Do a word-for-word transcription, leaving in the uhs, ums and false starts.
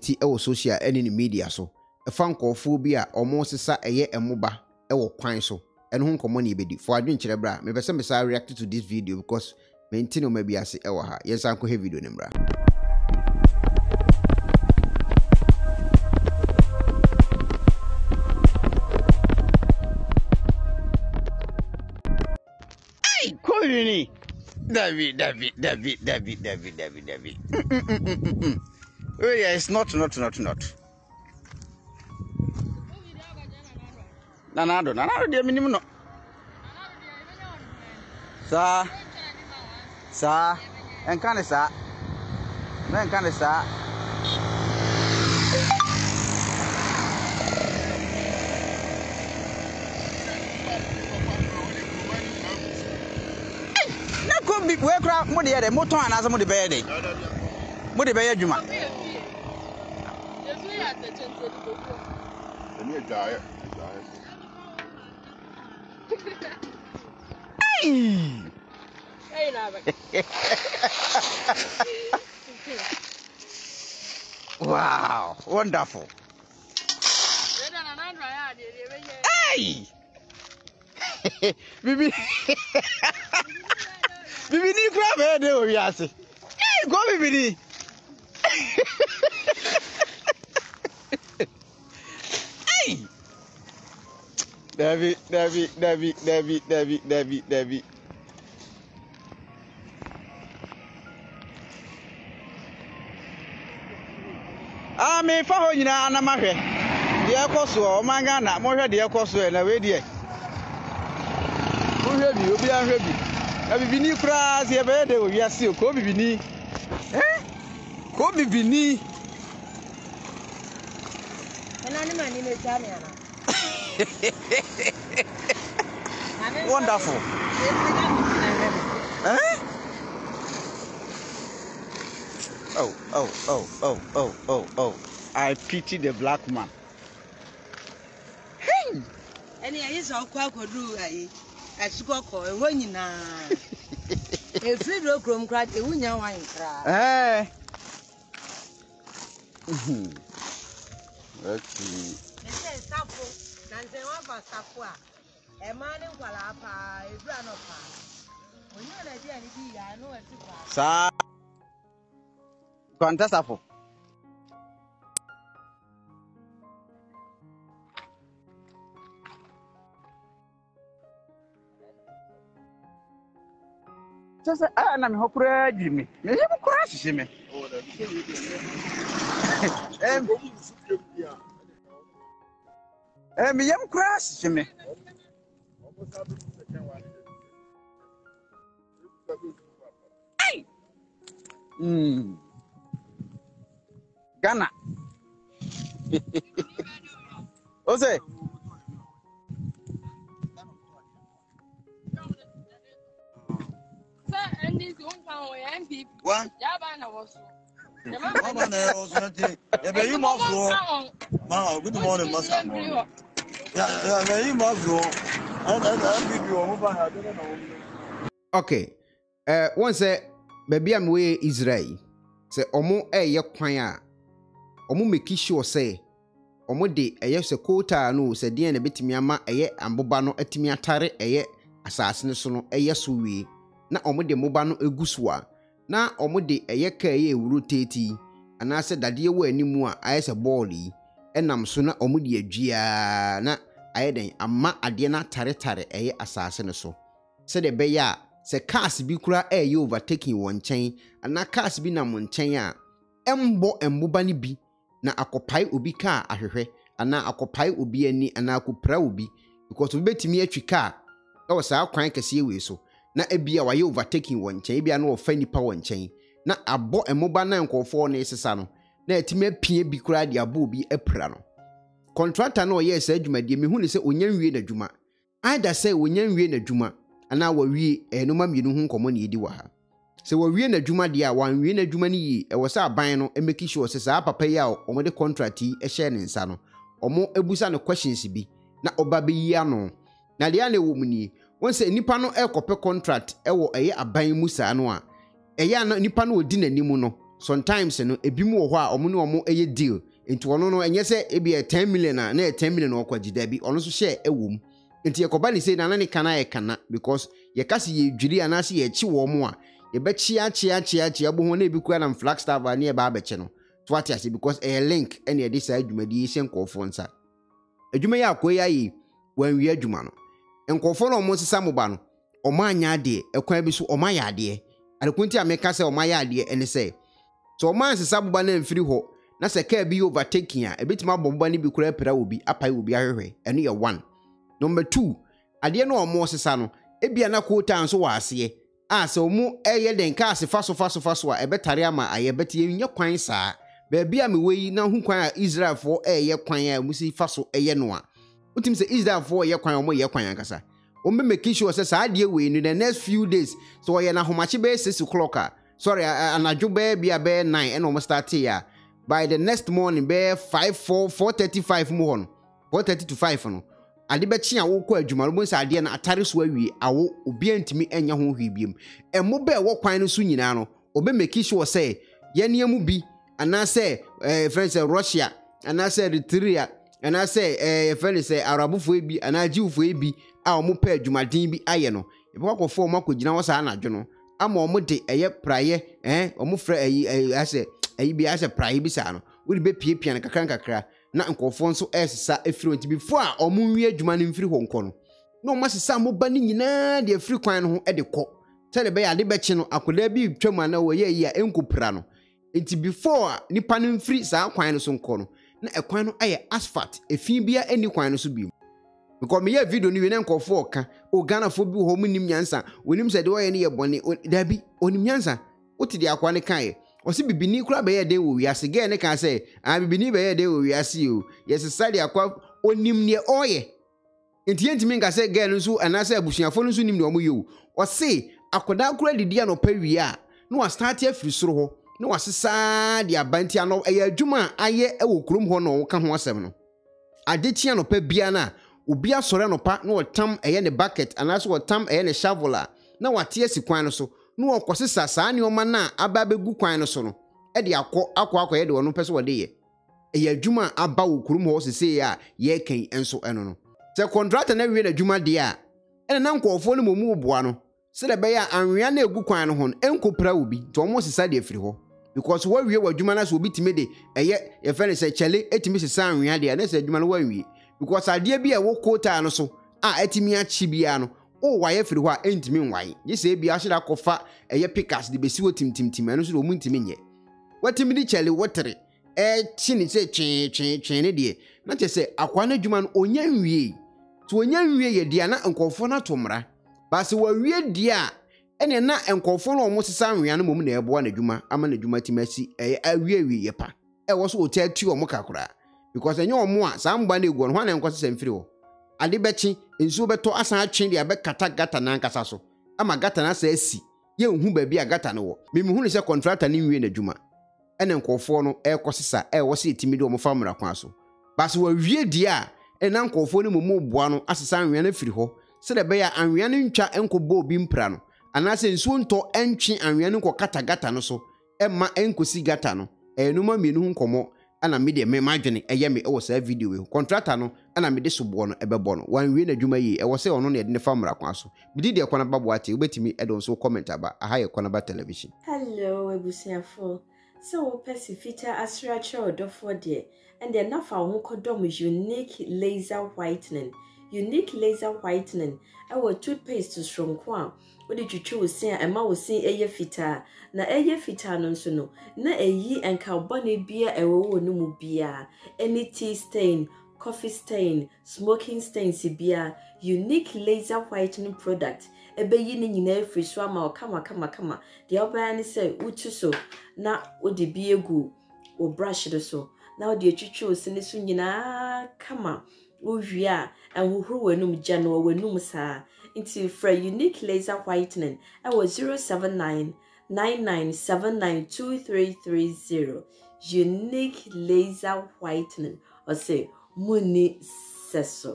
ti ewo social eni ni media so efa nkofobia omo sesa eye emoba ewo kwan so eno ho nkomo na ebedi for adwenkyere bra me pese me say react to this video because maintain o mabi ase ewo ha yesa nko he video ni mra hey ko ni David, David, David, David, David, David, David. Mm, mm, mm, mm, mm, mm. Oh yeah, it's not, not, not, not. Nanado, nanado, dear minimum. Sir, sir, and can sir, and can sir. Where crowd money at a motor and as a money bear day. Money bear Juma. Hey, wow, wonderful. Hey, baby. Bibini crab here dey we are say. Hey, go bibini. Hey. David, David, David, David, David, David, David. Ah, me fa ho nyina na mahwe. De ekoso o manga na mo hwe de ekoso e na we de. Mo hwe bi, obi an hwe bi. Bibini cries, you have heard of Yasio, Cobibini. Eh? Cobibini. Wonderful. Eh? Oh, oh, oh, oh, oh, oh, oh. I pity the black man. Hey! And he is all quack or do I. I go call when you know. If you don't come crack, you won't know. Eh? Let's see. Sir, contest apple. Just an am hopra Jimmy. Me him crash Jimmy. Oh, that is. Eh, me him crash Jimmy. Hey. Hmm. Ghana. Ose. What? Good morning, Master. Yeah, okay. Uh, once a baby, I'm way Israel. Say, Omo, a yak quire. Omo, make sure say, Omo, de a yes a quota, no, said the end a bit me a ma, a yet, and Bobano, etimia tare, a yet, assassination, a yes, we. Na omode moba no eguswa na omode eye kae ewuroteti ana se dade ewa animu a ayese ball yi enam so na omode adua na ayeden amma ade na tare tare eye asase ne so se de be ya se cars bi kura eye overtaking won chen ana cars bi na mon chen a embo emboba ni bi na akopai obi ka ahwehwe ana akopai obi ani ana akopra obi because obetimi atwi ka e wo saa kwan kese ewe so na ebia waye overtaking won chen ebia na ofa nipa won chen na abo emoba na nkofo na esesa no na etime pie bi kura dia bo bi apra no contractor na oye esa adwuma die me hu ni se onyan wie na dwuma either say onyan wie na dwuma ana wa wie enoma mienu hu nkomo na edi wa ha se wa wie na dwuma dia wan wie na dwuma ni yi e wo sa aban no emeki sure se sa papa ya omode contract yi ehye ne nsa no omo ebusa no questions bi na oba be yi ano na dia na wo mu ni once nipa no e kope contract e wo eye aban musa no a eye nipa no odi nanimu no sometimes you know ebimu ho a omo no omo eye deal into ono no enye se ebi e ten million na na ten million okwa gida bi ono so share ewom into yekoba ni say na na ne kana ye kana because ye kasi ye dwiri ana se ye chi wo mo a ye be chi a chi a chi a chi abo ho na ebi kwa na Flagstaff ani e ba ba che no to ati ase because e link ene e dey say adwuma di se nkofo nsa adwuma ye akoya yi wanwi adwuma no nkofo no omo sisa mo ba no omo anya de ekwan bi so omo aya de adekunti ameka se omo aya de ene se so man sisa boba na mfiri ho na se ka bi overtaking a ebetima boba ni bi kura pera obi apai obi ahwehwe eno ye one number two ade na omo sisa no ebia na kota nso wa ase a se omo eye den ka ase faso faso faso a ebetare ama aye beti enye kwan saa ba bia me weyi na hu kwan a Israel fo eye kwan a musi faso eye no a utim se Israel fo eye kwan omo ye kwan ankasa o me make sure se saa de we in the next few days so oye na homache be six o'clock a sorry, anadwo bear be a bear nine and almost start here. By the next morning, bear five four four thirty five more four thirty to five. No, I debate she awoke where Jumalbus idea and Ataris where we are obedient to me and your home him. And Mobe walk quite soon, you know, obey me kiss or say, Yenia Mubi, and I say, eh, friends, Russia, and I say, Eritrea, and I say, eh, friends, say, Arabu Fabi, and I Jew Fabi, our Mope Jumadin be Iano. If walk of four Mako Janawasana, you know. Amo omode eye praye eh omufra ayi ase ayi bi ase praye bi sa no we be pie pie na kakran kakra na nkofo nso esisa efiri onti before a omunwi adwuma ne mfiri honko no na omasisa mo ba ni nyina de afiri kwan no ho e de kɔ tele be ya de bechi no akoda bi twam ana wo ye ya enkopra no enti before nipa ne mfiri sa kwan no so nkɔ no na ekwan no aye asphalt efin bia eni kwan no so bi because me video ni we na nkofo ka oganafo bi ho munim nyansa wonim se de oye ne ye bone da bi onim nyansa oti de akwa ne kan ye ose bibini kura be ye de wo wiase ge ne kan se a bibini be ye de wo wiase o yes side akwa onim ne oye entienti me nka se ge no so anase abusuafo no so nim ne omo ye o ose akoda kura didi an opawi a na wa start afiri soro ho na wa sesa de abanti ano eye adwuma aye e wo krom ho no ka ho asem no ade tia no pa bia na Ubi a sorano pa no tam aye ne bucket and as what tam aye ne shoveler. Now what tears si kwano so no kwasisa saa ni omana ababe gu kwano so no. E de akọ akọ akọ ye de wono pese wode ye. E ye adwuma aba wo kurum ho sese ya ye kan enso eno no. Se contractor na wie na adwuma de a ene na nkọfo no momu boa no. Se de be ya anwea na egu kwano ho enkopra obi to mo sisa de afiri ho. Because wo wie wo adwuma na so obi timede eye ye fere se chele etimi sisa anwea de na se adwuma no wa wie. Because idea be a walk quota and so ah etimia chibiano. Oh, why every why ain't mean why? Yes, be I should have coffat a ye pickass the besu tim tim tim and so muntimin ye. What timidly chelly watery? Eh, chin is a chain chain chain idea. Not to say a quanajuman on yan ye. To a yan ye diana and confona tomra. But so a weird dia and a nut and confona almost a sound reanimal woman a born a juma, a man a juma timessi a weary yepa. I was so tell two or mokakura. Because I know more, somebody go on one and cause them through. I debating in so better as I change the abet catagata nancasasso. I'm a gatana says, see, you who be a gatano. Mimu is a contractor new in the Juma. And then Conforno, El Cosissa, El was it Timidom of Family Council. But we real dear, and Uncle Fonimo Buano as a sign ran a free ho, said a bear and Rianin cha Uncle Bo Bim Prano. And I say soon to entry and Rianuco catagatano so, and my uncle see gatano, and no more minun como. Ana mede me madwene eye me e wo sa video we contractor no ana mede sobo no ebebo no wan we na dwuma yi e wo se ono na ede ne famra kwa so bidi de kwana babo ate obetimi e don so comment aba aha ye kwana ba television hello ebusiafo so wo pesifita asrache odofo de and then na fa ho kodom unique laser whitening unique laser whitening our toothpaste to strong kwa what did you choose say ema wo sin eye fita na eye fita no nso no na eyi enka bone bia ewo no mu bia any tea stain coffee stain smoking stain si bia unique laser whitening product ebe yi ni nyina afri so ama okama kama kama de oba ni say utu so na odibi egu o brush de so na odi choose ni so nyina kama Uvia and who who wenum Janua wenum sa into for unique laser whitening. I was zero seven nine nine nine seven nine two three three zero. Unique laser whitening or say money sesso.